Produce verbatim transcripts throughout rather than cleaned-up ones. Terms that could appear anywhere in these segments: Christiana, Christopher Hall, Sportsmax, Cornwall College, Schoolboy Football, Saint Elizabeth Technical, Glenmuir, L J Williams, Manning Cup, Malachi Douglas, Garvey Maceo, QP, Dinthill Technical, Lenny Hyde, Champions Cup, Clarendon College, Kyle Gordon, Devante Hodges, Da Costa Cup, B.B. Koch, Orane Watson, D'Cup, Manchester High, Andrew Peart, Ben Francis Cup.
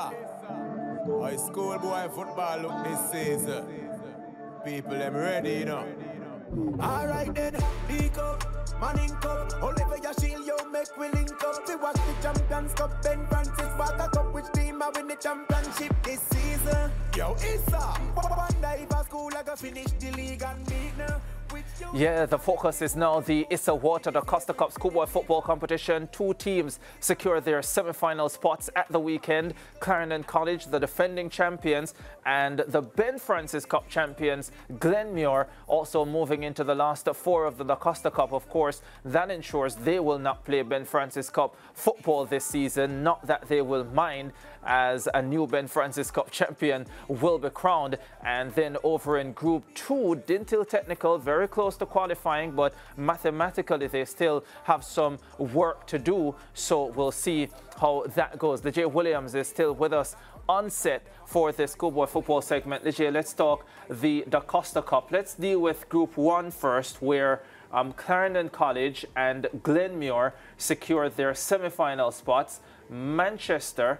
Our schoolboy football look this season. People, them ready, you know. All right then, D Cup, Manning Cup, Oliver your shield, you make we link up. We watch the Champions Cup, Ben Francis Cup, which team are win the championship this season? Yo, Issa, wonder if our school I go finish the league and beat now. Yeah, the focus is now the Issa Water Da Costa Cup schoolboy football competition. Two teams secure their semi-final spots at the weekend. Clarendon College, the defending champions, and the Ben Francis Cup champions, Glenmuir, also moving into the last four of the Da Costa Cup. Of course, that ensures they will not play Ben Francis Cup football this season. Not that they will mind, as a new Ben Francis Cup champion will be crowned. And then over in Group two, Dinthill Technical, very Very close to qualifying, but mathematically they still have some work to do, so we'll see how that goes. L J Williams is still with us on set for this schoolboy football segment. L J, let's talk the Da Costa Cup. Let's deal with Group one first, where um, Clarendon College and Glenmuir secure their semi-final spots. Manchester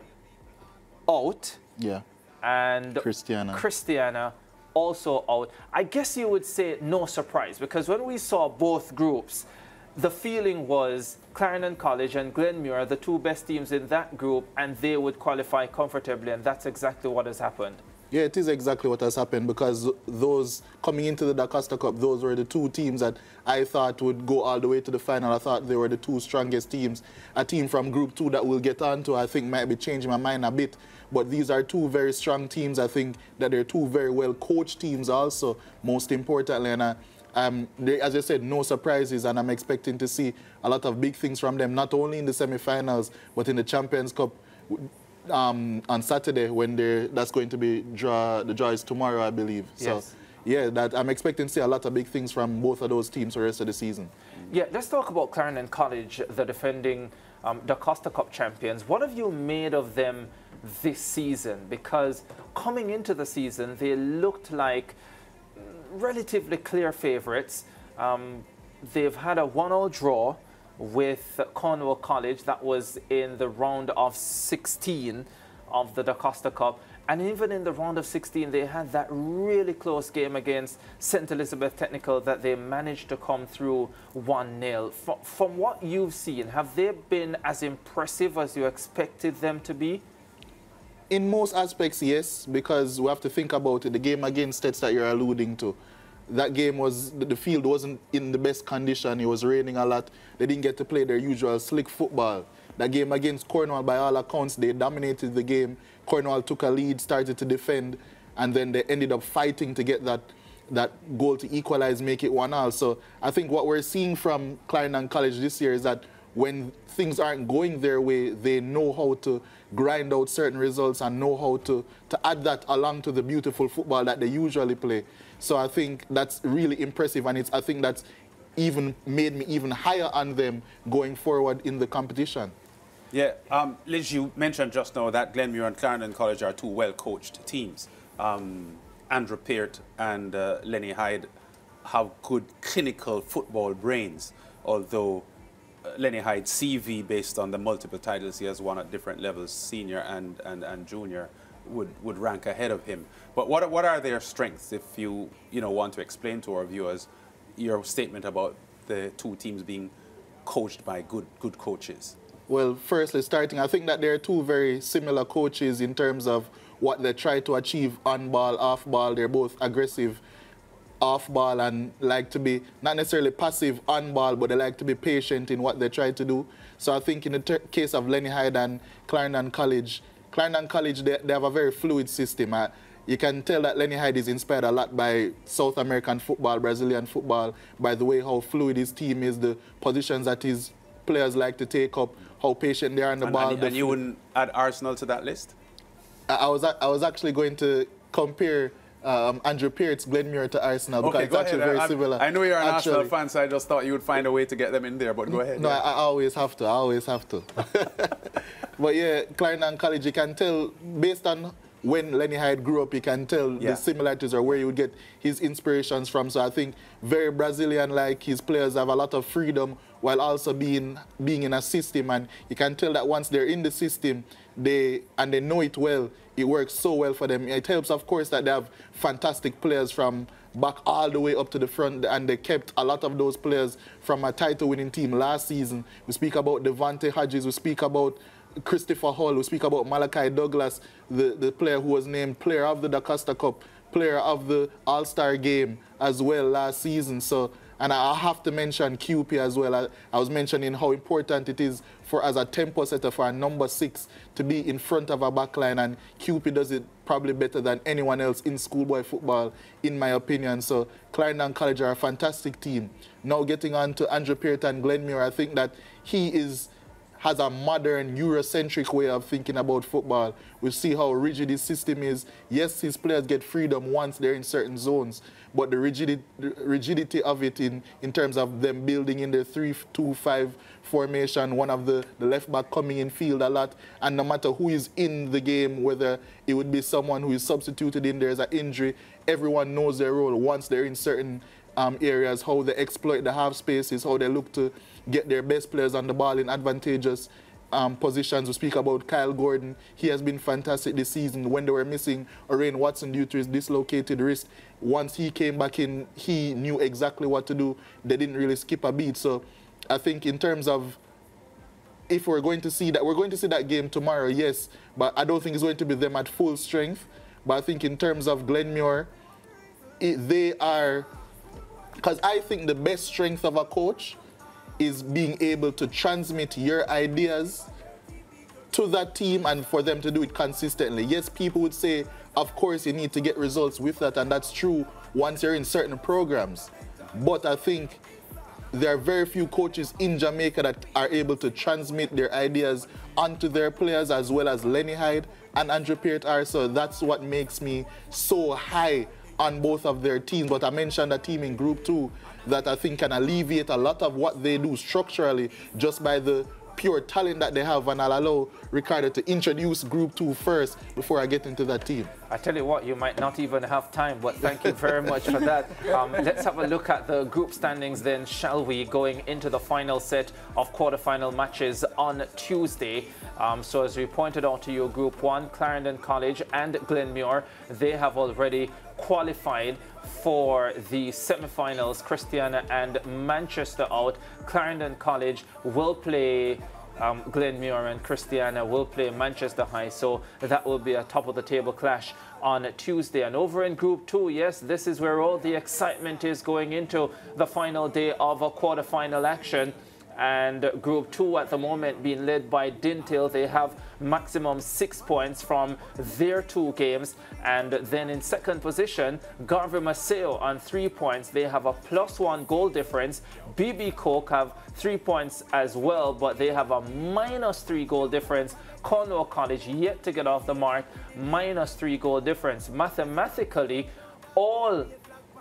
out, yeah, and Christiana. Christiana also out. I guess you would say no surprise, because when we saw both groups, the feeling was Clarendon College and Glenmuir, the two best teams in that group, and they would qualify comfortably, and that's exactly what has happened. Yeah, it is exactly what has happened, because those coming into the Da Costa Cup, those were the two teams that I thought would go all the way to the final. I thought they were the two strongest teams. A team from Group two that we'll get on to, I think, might be changing my mind a bit. But these are two very strong teams. I think that they're two very well-coached teams also, most importantly. And I, um, they, as I said, no surprises, and I'm expecting to see a lot of big things from them, not only in the semi-finals, but in the Champions Cup. Um, on Saturday, when they that's going to be draw, the draw is tomorrow, I believe. Yes. So, yeah, that I'm expecting to see a lot of big things from both of those teams for the rest of the season. Yeah, let's talk about Clarendon College, the defending um, Da Costa Cup champions. What have you made of them this season? Because coming into the season, they looked like relatively clear favourites. Um, they've had a one all draw with Cornwall College. That was in the round of sixteen of the Da Costa Cup. And even in the round of sixteen, they had that really close game against Saint Elizabeth Technical that they managed to come through one nil. From, from what you've seen, have they been as impressive as you expected them to be? In most aspects, yes, because we have to think about it. The game against Tets that you're alluding to, that game was, the field wasn't in the best condition. It was raining a lot. They didn't get to play their usual slick football. That game against Cornwall, by all accounts, they dominated the game. Cornwall took a lead, started to defend, and then they ended up fighting to get that, that goal to equalize, make it one all. So I think what we're seeing from Clarendon College this year is that when things aren't going their way, they know how to grind out certain results and know how to, to add that along to the beautiful football that they usually play. So I think that's really impressive, and it's, I think that's even made me even higher on them going forward in the competition. Yeah, um, Liz, you mentioned just now that Glenmuir and Clarendon College are two well-coached teams. Um, Andrew Peart and uh, Lenny Hyde have good clinical football brains, although Uh, Lenny Hyde's C V, based on the multiple titles he has won at different levels, senior and, and, and junior, would, would rank ahead of him. But what, what are their strengths, if you, you know, want to explain to our viewers your statement about the two teams being coached by good, good coaches? Well, firstly, starting, I think that there are two very similar coaches in terms of what they try to achieve on ball, off ball. They're both aggressive off ball and like to be not necessarily passive on ball, but they like to be patient in what they try to do. So I think in the case of Lenny Hyde and Clarendon College, Clarendon College, they, they have a very fluid system. Uh, you can tell that Lenny Hyde is inspired a lot by South American football, Brazilian football, by the way how fluid his team is, the positions that his players like to take up, how patient they are on the and, ball. And, and you wouldn't add Arsenal to that list? I, I was I was actually going to compare Um, Andrew Peart's Glenmuir to Arsenal, because okay, it's actually ahead. very I'm, similar. I know you're an actually. Arsenal fan, so I just thought you would find a way to get them in there, but go ahead. No, yeah. I, I always have to, I always have to. But yeah, Clarendon College, you can tell, based on when Lenny Hyde grew up, you can tell yeah. the similarities or where you would get his inspirations from. So I think very Brazilian-like, his players have a lot of freedom while also being being in a system. And you can tell that once they're in the system, they and they know it well, it works so well for them. It helps, of course, that they have fantastic players from back all the way up to the front, and they kept a lot of those players from a title-winning team last season. We speak about Devante Hodges, we speak about Christopher Hall, we speak about Malachi Douglas, the, the player who was named player of the Da Costa Cup, player of the All-Star game as well last season. So, and I have to mention Q P as well. I, I was mentioning how important it is for as a tempo setter, for a number six to be in front of a backline, and Q P does it probably better than anyone else in schoolboy football, in my opinion. So Clarendon College are a fantastic team. Now getting on to Andrew Peart and Glenmuir, I think that he is has a modern, Eurocentric way of thinking about football. We see how rigid his system is. Yes, his players get freedom once they're in certain zones, but the rigidity, rigidity of it in, in terms of them building in their three two five formation, one of the, the left-back coming in field a lot, and no matter who is in the game, whether it would be someone who is substituted in, there's an injury, everyone knows their role once they're in certain Um, areas, how they exploit the half spaces, how they look to get their best players on the ball in advantageous um, positions. We speak about Kyle Gordon. He has been fantastic this season. When they were missing Orane Watson due to his dislocated wrist, once he came back in, he knew exactly what to do. They didn't really skip a beat. So I think in terms of if we're going to see that, we're going to see that game tomorrow, yes, but I don't think it's going to be them at full strength. But I think in terms of Glenmuir, it, they are... because I think the best strength of a coach is being able to transmit your ideas to that team and for them to do it consistently. Yes, people would say, of course, you need to get results with that, and that's true once you're in certain programs. But I think there are very few coaches in Jamaica that are able to transmit their ideas onto their players, as well as Lenny Hyde and Andrew Peart are. So that's what makes me so high on both of their teams. But I mentioned a team in Group Two that I think can alleviate a lot of what they do structurally just by the pure talent that they have. And I'll allow Ricardo to introduce Group Two first before I get into that team. I tell you what, you might not even have time, but thank you very much for that. Um, let's have a look at the group standings then, shall we, going into the final set of quarterfinal matches on Tuesday. Um, so as we pointed out to you, Group One, Clarendon College and Glenmuir, they have already qualified for the semi-finals. Christiana and Manchester out. Clarendon College will play um, Glenmuir, and Christiana will play Manchester High. So that will be a top-of-the-table clash on Tuesday. And over in Group Two, yes, this is where all the excitement is going into the final day of a quarterfinal action. And Group Two at the moment being led by Dinthill. They have maximum six points from their two games. And then in second position, Garvey Maceo on three points. They have a plus one goal difference. B B. Koch have three points as well, but they have a minus three goal difference. Cornwall College yet to get off the mark, minus three goal difference. Mathematically, all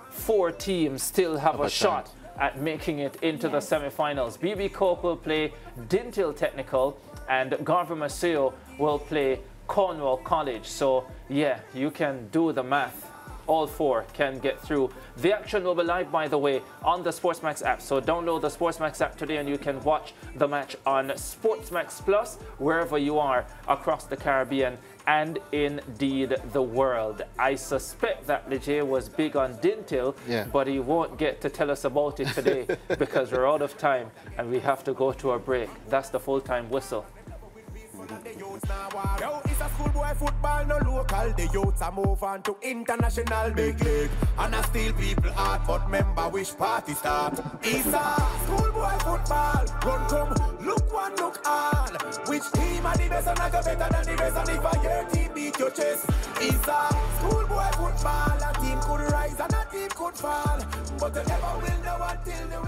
four teams still have, have a, a shot. Chance. At making it into yes. the semi-finals. B B. Koch will play Dinthill Technical and Garvey Maceo will play Cornwall College. So yeah, you can do the math. All four can get through. The action will be live, by the way, on the Sportsmax app. So download the Sportsmax app today and you can watch the match on Sportsmax Plus, wherever you are across the Caribbean and indeed the world. I suspect that Lijay was big on Dinthill, yeah. but he won't get to tell us about it today because we're out of time and we have to go to a break. That's the full-time whistle. Yo, it's a schoolboy football, no local. The youths are moving to international big league. And I still people out, but remember which party start. It's a schoolboy football. Run, come, look one, look on. Which team are the best and I go better than the best? And if your team beat your chest, it's a schoolboy football. A team could rise and a team could fall, but they never will know until they